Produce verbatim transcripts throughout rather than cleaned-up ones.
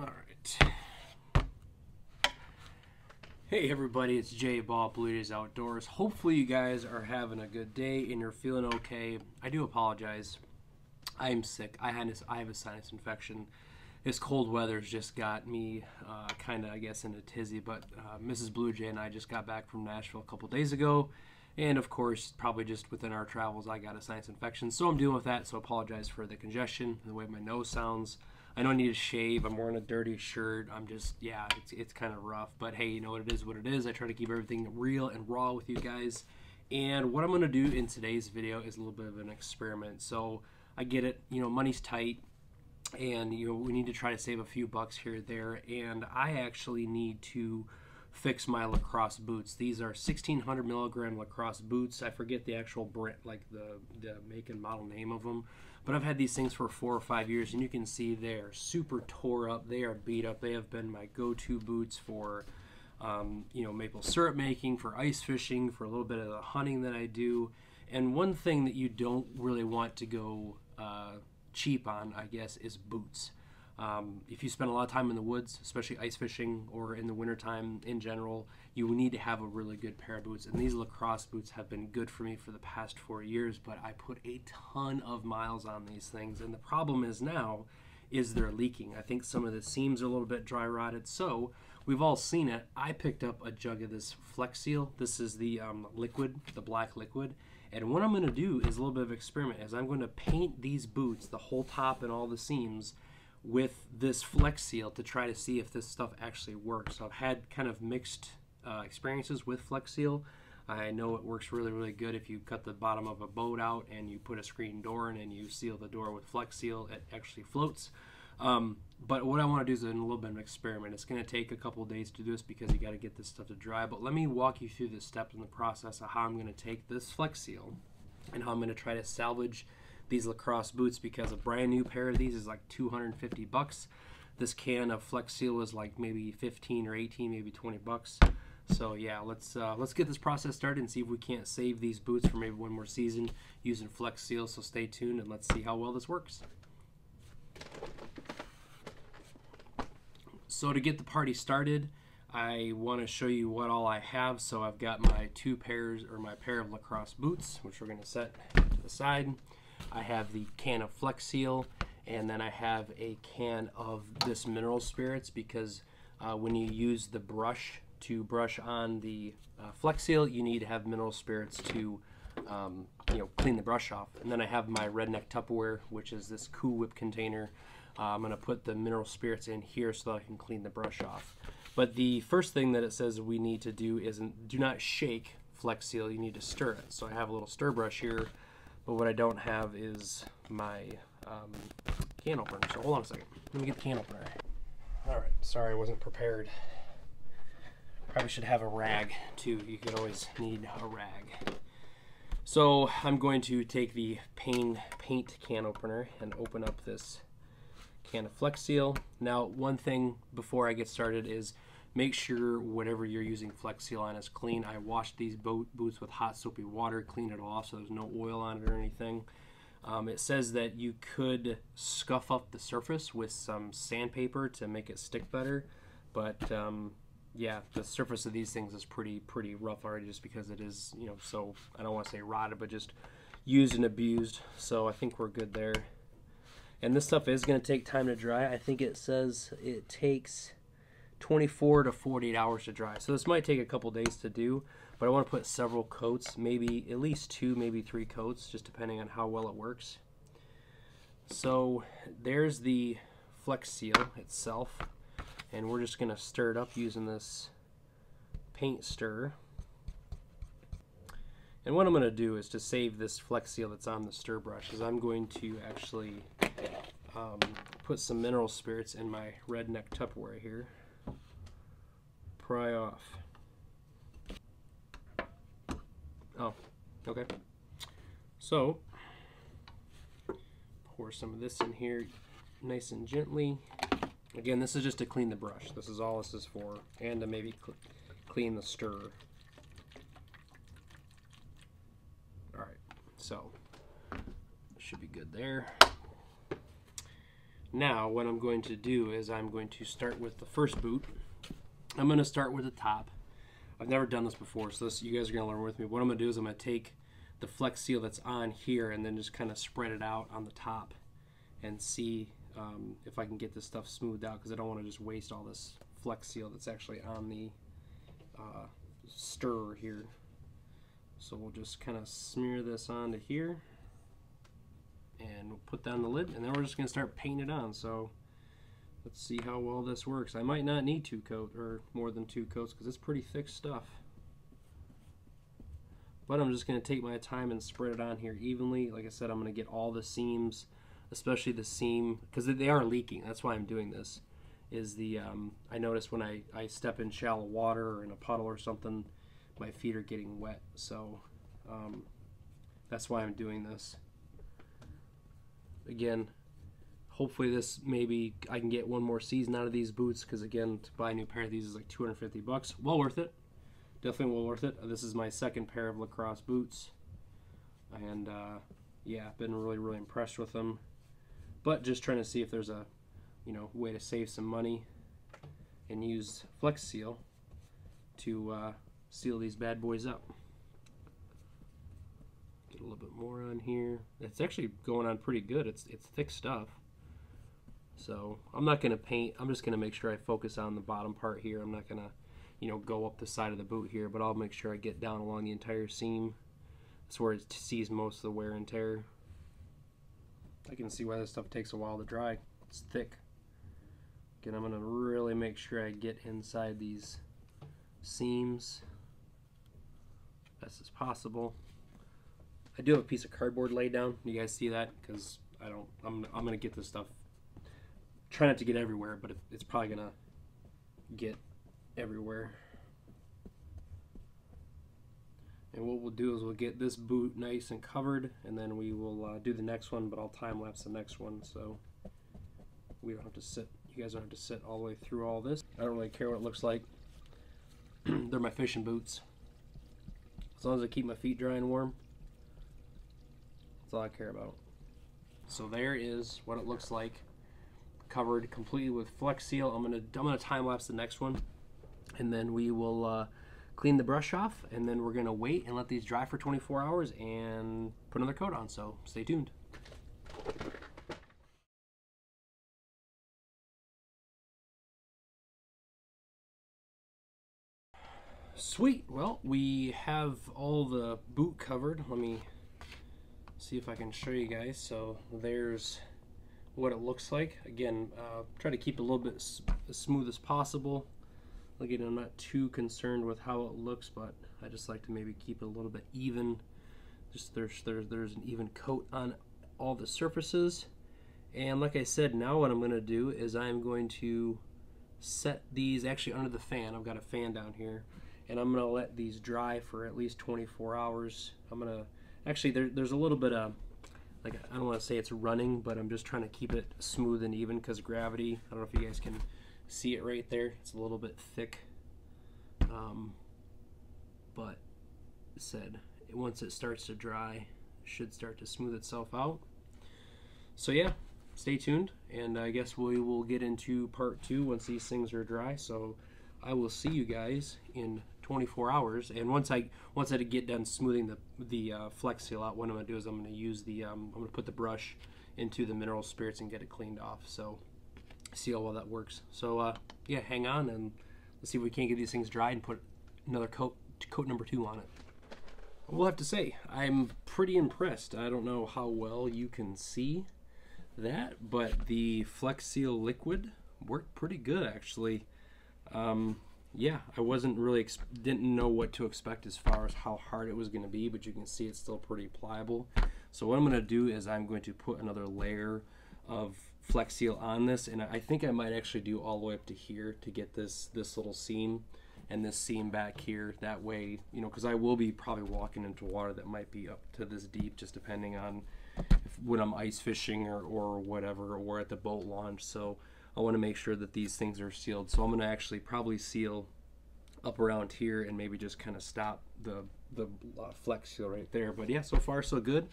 All right. Hey everybody, it's Jay Ball, Blue Jays Outdoors. Hopefully you guys are having a good day and you're feeling okay. I do apologize. I am sick. I had this, I have a sinus infection. This cold weather's just got me uh, kind of, I guess, in a tizzy. But uh, Missus Blue Jay and I just got back from Nashville a couple days ago. And of course, probably just within our travels, I got a sinus infection. So I'm dealing with that, so apologize for the congestion and the way my nose sounds. I know I need to shave. I'm wearing a dirty shirt. I'm just, yeah, it's, it's kind of rough. But hey, you know what, it is what it is. I try to keep everything real and raw with you guys. And what I'm going to do in today's video is a little bit of an experiment. So I get it, you know, money's tight. And, you know, we need to try to save a few bucks here and there. And I actually need to fix my LaCrosse boots. These are sixteen hundred milligram LaCrosse boots. I forget the actual brand, like the, the make and model name of them. But I've had these things for four or five years, and you can see they're super tore up. They are beat up. They have been my go-to boots for, um, you know, maple syrup making, for ice fishing, for a little bit of the hunting that I do. And one thing that you don't really want to go uh, cheap on, I guess, is boots. Um, if you spend a lot of time in the woods, especially ice fishing or in the wintertime in general, you need to have a really good pair of boots. And these LaCrosse boots have been good for me for the past four years, but I put a ton of miles on these things. And the problem is now is they're leaking. I think some of the seams are a little bit dry rotted. So we've all seen it. I picked up a jug of this Flex Seal. This is the um, liquid, the black liquid. And what I'm going to do is a little bit of experiment is I'm going to paint these boots, the whole top and all the seams, with this Flex Seal to try to see if this stuff actually works. So I've had kind of mixed uh, experiences with Flex Seal. I know it works really, really good if you cut the bottom of a boat out and you put a screen door in and you seal the door with Flex Seal, it actually floats. Um, but what I want to do is a little bit of an experiment. It's going to take a couple of days to do this because you got to get this stuff to dry. But let me walk you through the steps in the process of how I'm going to take this Flex Seal and how I'm going to try to salvage these LaCrosse boots, because a brand new pair of these is like two hundred fifty bucks. This can of Flex Seal is like maybe fifteen or eighteen, maybe twenty bucks. So yeah, let's uh, let's get this process started and see if we can't save these boots for maybe one more season using Flex Seal. So stay tuned and let's see how well this works. So to get the party started, I want to show you what all I have. So I've got my two pairs or my pair of LaCrosse boots, which we're going to set to the side. I have the can of Flex Seal, and then I have a can of this Mineral Spirits, because uh, when you use the brush to brush on the uh, Flex Seal, you need to have Mineral Spirits to um, you know, clean the brush off. And then I have my Redneck Tupperware, which is this Cool Whip container. Uh, I'm going to put the Mineral Spirits in here so that I can clean the brush off. But the first thing that it says we need to do is do not shake Flex Seal, you need to stir it. So I have a little stir brush here. But what I don't have is my um, can opener. So hold on a second. Let me get the can opener. All right. Sorry, I wasn't prepared. Probably should have a rag too. You could always need a rag. So I'm going to take the paint paint can opener and open up this can of Flex Seal. Now, one thing before I get started is make sure whatever you're using Flex Seal on is clean. I washed these boat boots with hot soapy water, cleaned it off so there's no oil on it or anything. Um, it says that you could scuff up the surface with some sandpaper to make it stick better, but um, yeah, the surface of these things is pretty pretty rough already, just because it is, you know, so I don't want to say rotted, but just used and abused. So I think we're good there. And this stuff is going to take time to dry. I think it says it takes twenty-four to forty-eight hours to dry. So this might take a couple days to do, but I want to put several coats, maybe at least two, maybe three coats, just depending on how well it works. So there's the Flex Seal itself, and we're just going to stir it up using this paint stirrer. And what I'm going to do is, to save this Flex Seal that's on the stir brush, is I'm going to actually um, put some Mineral Spirits in my Redneck Tupperware here. Pry off. Oh, okay. So, pour some of this in here nice and gently. Again, this is just to clean the brush. This is all this is for, and to maybe cl- clean the stirrer. All right, so should be good there. Now what I'm going to do is I'm going to start with the first boot. I'm going to start with the top. I've never done this before, so this, you guys are going to learn with me. What I'm going to do is I'm going to take the Flex Seal that's on here and then just kind of spread it out on the top and see um, if I can get this stuff smoothed out, because I don't want to just waste all this Flex Seal that's actually on the uh, stirrer here. So we'll just kind of smear this onto here and we'll put down the lid, and then we're just going to start painting it on. So let's see how well this works. I might not need two coats or more than two coats because it's pretty thick stuff. But I'm just going to take my time and spread it on here evenly. Like I said, I'm going to get all the seams, especially the seam, because they are leaking. That's why I'm doing this. Is the um, I notice when I, I step in shallow water or in a puddle or something, my feet are getting wet. So um, that's why I'm doing this. Again, hopefully this, maybe I can get one more season out of these boots, because again, to buy a new pair of these is like two hundred fifty bucks. Well worth it. Definitely well worth it. This is my second pair of LaCrosse boots, and uh, yeah, I've been really, really impressed with them. But just trying to see if there's a, you know, way to save some money and use Flex Seal to uh, seal these bad boys up. Get a little bit more on here. It's actually going on pretty good. It's it's thick stuff. So I'm not going to paint. I'm just going to make sure I focus on the bottom part here. I'm not going to, you know, go up the side of the boot here, but I'll make sure I get down along the entire seam. That's where it sees most of the wear and tear. I can see why this stuff takes a while to dry. It's thick. Again, I'm gonna really make sure I get inside these seams best as possible. I do have a piece of cardboard laid down. You guys see that? Because I don't, I'm, I'm gonna get this stuff. Try not to get everywhere, but it, it's probably gonna get everywhere. And what we'll do is we'll get this boot nice and covered, and then we will uh, do the next one, but I'll time lapse the next one so we don't have to sit, you guys don't have to sit all the way through all this. I don't really care what it looks like. They're my fishing boots. As long as I keep my feet dry and warm, that's all I care about. So there is what it looks like, covered completely with Flex Seal. I'm gonna I'm gonna time lapse the next one, and then we will uh, clean the brush off, and then we're gonna wait and let these dry for twenty-four hours and put another coat on. So stay tuned. Sweet. Well, we have all the boot covered. Let me see if I can show you guys. So there's what it looks like. Again, uh, try to keep it a little bit s as smooth as possible. Again, I'm not too concerned with how it looks, but I just like to maybe keep it a little bit even. Just there's, there's, there's an even coat on all the surfaces. And like I said, now what I'm going to do is I'm going to set these actually under the fan. I've got a fan down here, and I'm going to let these dry for at least twenty-four hours. I'm going to, actually there, there's a little bit of, like, I don't want to say it's running, but I'm just trying to keep it smooth and even because gravity. I don't know if you guys can see it right there. It's a little bit thick. Um, but said once it starts to dry, it should start to smooth itself out. So yeah, stay tuned, and I guess we will get into part two once these things are dry. So I will see you guys in twenty-four hours, and once I once I get done smoothing the the uh, Flex Seal out, what I'm gonna do is I'm gonna use the um, I'm gonna put the brush into the Mineral Spirits and get it cleaned off. So see how well that works. So uh, yeah, hang on and let's see if we can't get these things dry and put another coat coat number two on it. I will have to say I'm pretty impressed. I don't know how well you can see that, but the Flex Seal liquid worked pretty good actually. Um, yeah, I wasn't really, ex didn't know what to expect as far as how hard it was going to be, but you can see it's still pretty pliable. So what I'm going to do is I'm going to put another layer of Flex Seal on this, and I think I might actually do all the way up to here to get this, this little seam and this seam back here. That way, you know, because I will be probably walking into water that might be up to this deep, just depending on if, when I'm ice fishing or, or whatever, or at the boat launch. So I want to make sure that these things are sealed. So I'm going to actually probably seal up around here and maybe just kind of stop the, the uh, Flex Seal right there. But yeah, so far so good.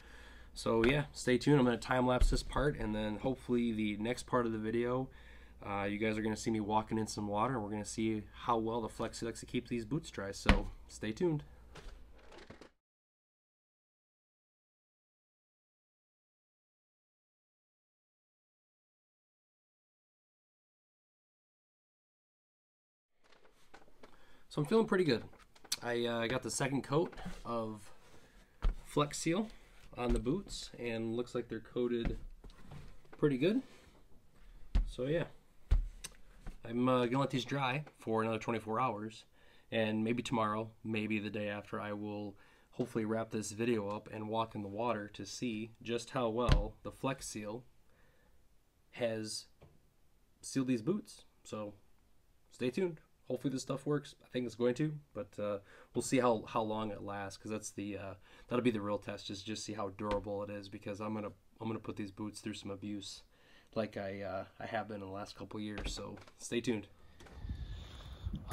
So yeah, stay tuned. I'm going to time lapse this part, and then hopefully the next part of the video, uh, you guys are going to see me walking in some water, and we're going to see how well the Flex Seal likes to keep these boots dry. So stay tuned. So I'm feeling pretty good. I uh, got the second coat of Flex Seal on the boots, and looks like they're coated pretty good. So yeah, I'm uh, gonna let these dry for another twenty-four hours, and maybe tomorrow, maybe the day after, I will hopefully wrap this video up and walk in the water to see just how well the Flex Seal has sealed these boots. So stay tuned. Hopefully this stuff works. I think it's going to, but uh, we'll see how, how long it lasts, because that's the uh, that'll be the real test. Just just see how durable it is, because I'm gonna I'm gonna put these boots through some abuse, like I uh, I have been in the last couple years. So stay tuned.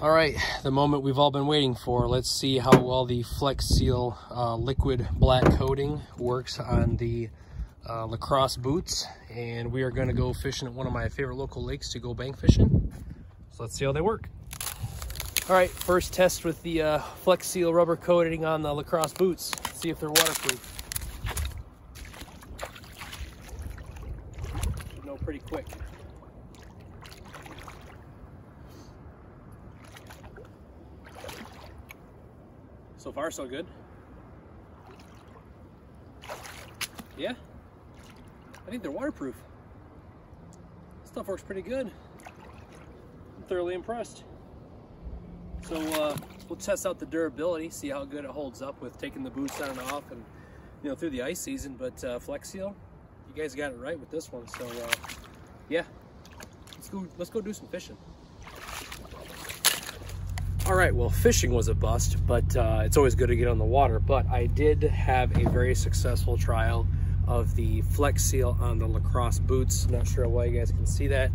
All right, the moment we've all been waiting for. Let's see how well the Flex Seal uh, liquid black coating works on the uh, LaCrosse boots, and we are gonna go fishing at one of my favorite local lakes to go bank fishing. So let's see how they work. All right, first test with the uh, Flex Seal rubber coating on the LaCrosse boots. See if they're waterproof. You know, pretty quick. So far, so good. Yeah, I think they're waterproof. This stuff works pretty good. I'm thoroughly impressed. So uh, we'll test out the durability, see how good it holds up with taking the boots on and off, and you know, through the ice season. But uh, Flex Seal, you guys got it right with this one. So uh, yeah, let's go. Let's go do some fishing. All right. Well, fishing was a bust, but uh, it's always good to get on the water. But I did have a very successful trial of the Flex Seal on the LaCrosse boots. Not sure why you guys can see that,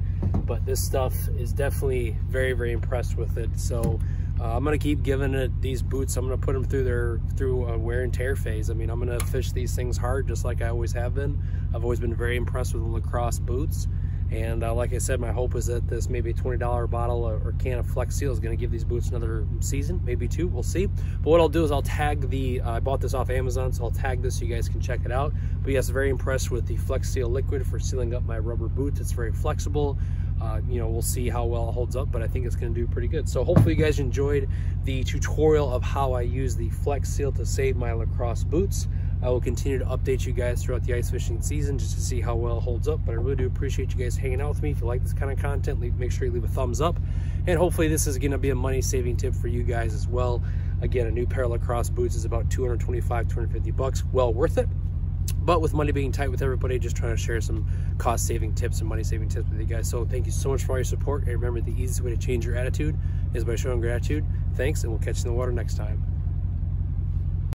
but this stuff is definitely very, very impressed with it. So uh, I'm gonna keep giving it these boots. I'm gonna put them through their through a wear and tear phase. I mean, I'm gonna fish these things hard, just like I always have been. I've always been very impressed with the LaCrosse boots. And uh, like I said, my hope is that this maybe twenty dollar bottle or can of Flex Seal is going to give these boots another season, maybe two, we'll see. But what I'll do is I'll tag the, uh, I bought this off Amazon, so I'll tag this so you guys can check it out. But yes, very impressed with the Flex Seal liquid for sealing up my rubber boots. It's very flexible. Uh, you know, we'll see how well it holds up, but I think it's going to do pretty good. So hopefully you guys enjoyed the tutorial of how I use the Flex Seal to save my LaCrosse boots. I will continue to update you guys throughout the ice fishing season just to see how well it holds up. But I really do appreciate you guys hanging out with me. If you like this kind of content, leave, make sure you leave a thumbs up. And hopefully this is going to be a money-saving tip for you guys as well. Again, a new pair of LaCrosse boots is about two twenty-five, two fifty bucks. Well worth it. But with money being tight with everybody, just trying to share some cost-saving tips and money-saving tips with you guys. So thank you so much for all your support. And remember, the easiest way to change your attitude is by showing gratitude. Thanks, and we'll catch you in the water next time.